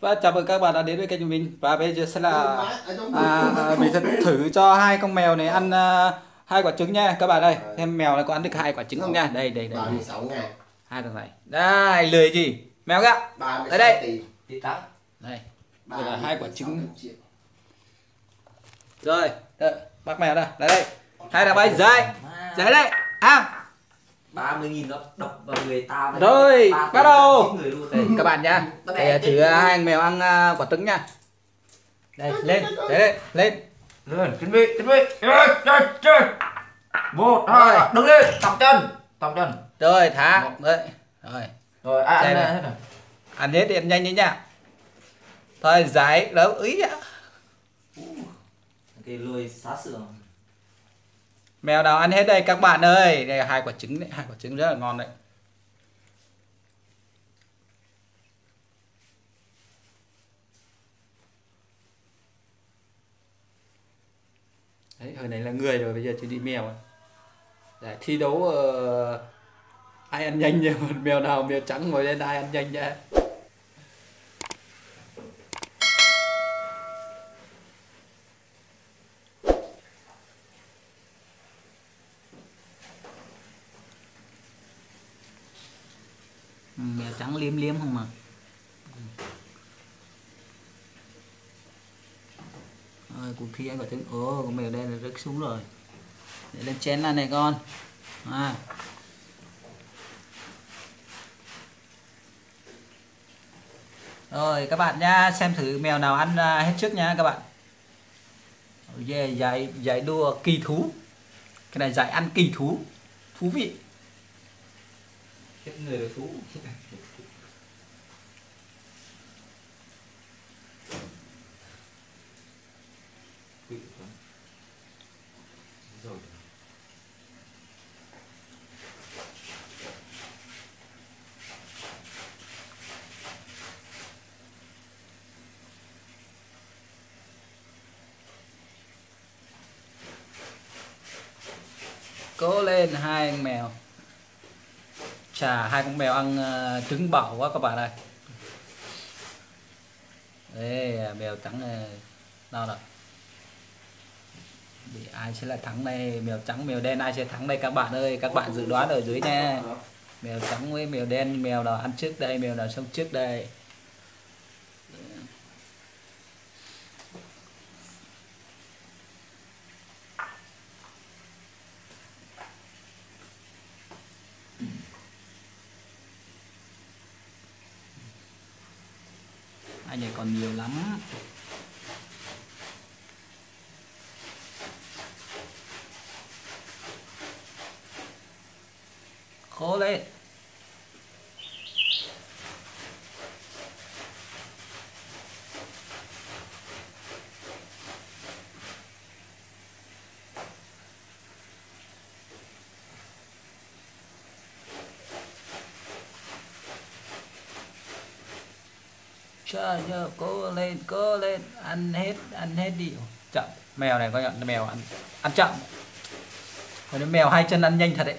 Và chào mừng các bạn đã đến với kênh của mình. Và bây giờ sẽ là mình sẽ thử cho hai con mèo này ăn hai quả trứng nha các bạn ơi. Em mèo này có ăn được hai quả trứng không nha. Đây đây đây. 36 ngàn. Hai thằng này. Đây lười gì. Mèo kìa. Đây đây. Đây. Đây là hai quả trứng. Rồi, đây, bác mèo đây. Đây đây. Hai thằng bay dậy. Dậy đây. À. 30.000 nó độc vào người ta. Rồi, bắt đầu các bạn nhá. Để thử hai anh mèo ăn quả trứng nha. Đây, lên, đấy, lên. Lên, chuẩn bị. Chơi. 1, 2, đứng lên, tập chân. Rồi, thả. Rồi, ăn hết rồi. Ăn hết thì ăn nhanh đi nha. Thôi, giải đâu ý ạ. Cái lôi xá sườn. Mèo nào ăn hết đây các bạn ơi. Đây là hai quả trứng đấy, hai quả trứng rất là ngon đấy. Đấy, hồi này là người rồi, bây giờ chuyển đi mèo rồi. Đấy, thi đấu ai ăn nhanh nhỉ? Mèo nào mèo trắng ngồi lên ai ăn nhanh nhỉ? Mèo trắng liếm không mà. Rồi, cuộc thi anh gọi tiếng ồ, con mèo đen là rớt xuống rồi. Để lên chén ra này con. À. Rồi các bạn nha, xem thử mèo nào ăn hết trước nha các bạn. Yeah, giải đua kỳ thú. Cái này giải ăn kỳ thú. Thú vị. Chết người là thú. Cố lên hai con mèo. Chà, hai con mèo ăn trứng bảo quá các bạn ơi. Đấy, mèo trắng này đâu rồi? Để ai sẽ là thắng đây? Mèo trắng, mèo đen ai sẽ thắng đây các bạn ơi? Các bạn dự đoán ở dưới nha. Mèo trắng với mèo đen, mèo nào ăn trước đây, mèo nào xong trước đây. Anh này còn nhiều lắm. Cố lên. Trời ơi, cố lên, ăn hết đi. Chậm, mèo này coi nhận mèo ăn chậm. Còn đến mèo hai chân ăn nhanh thật đấy.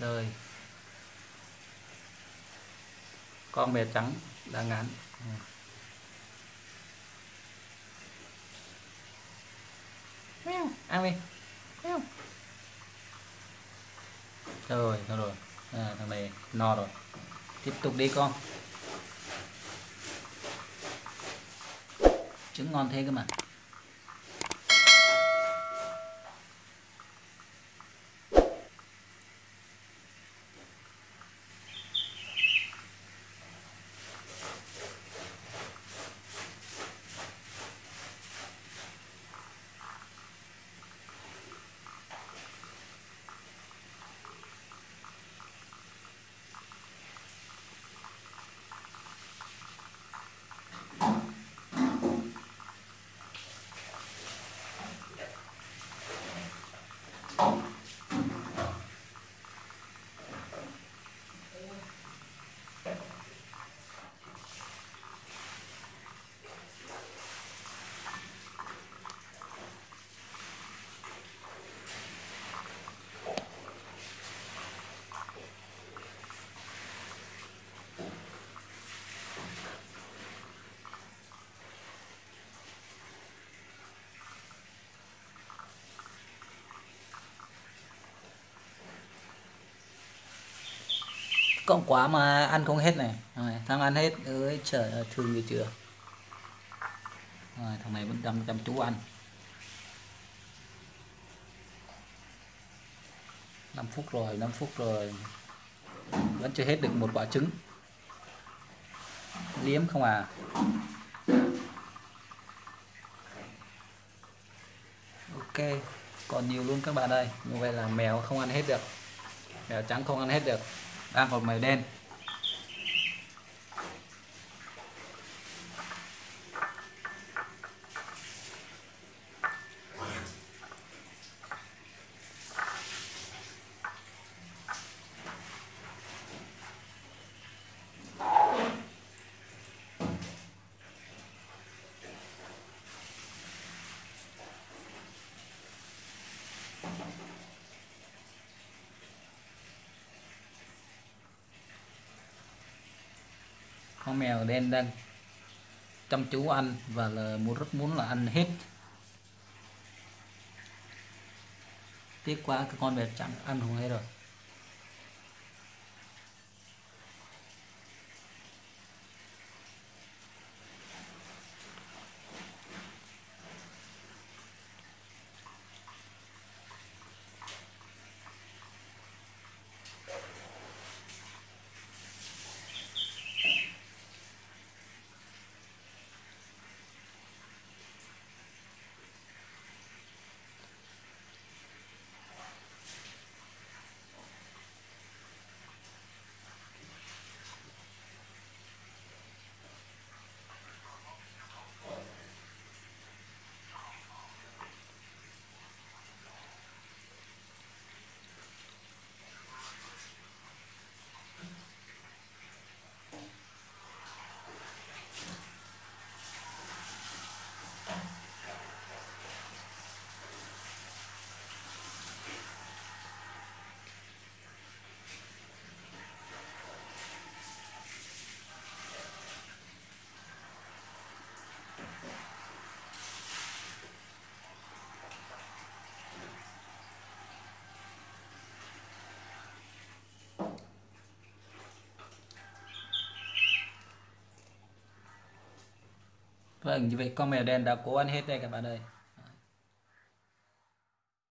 Rồi. Con mèo trắng đang ngán. Mèo, ăn đi. Mèo. Rồi, nó rồi. À, thằng này no rồi. Tiếp tục đi con. Trứng ngon thế cơ mà. Cộng quá mà ăn không hết này. Rồi, thằng ăn hết. Ơi trời ơi, thương như chưa. Rồi, thằng này vẫn chăm chú ăn. 5 phút rồi vẫn chưa hết được một quả trứng. Liếm không à. Ok, còn nhiều luôn các bạn ơi. Như vậy là mèo không ăn hết được, mèo trắng không ăn hết được, đang còn mèo đen. Con mèo đen đang chăm chú ăn và là rất muốn là ăn hết. Tiếc quá, cái con mèo trắng ăn không hết rồi. Vâng, như vậy con mèo đen đã cố ăn hết đây các bạn ơi.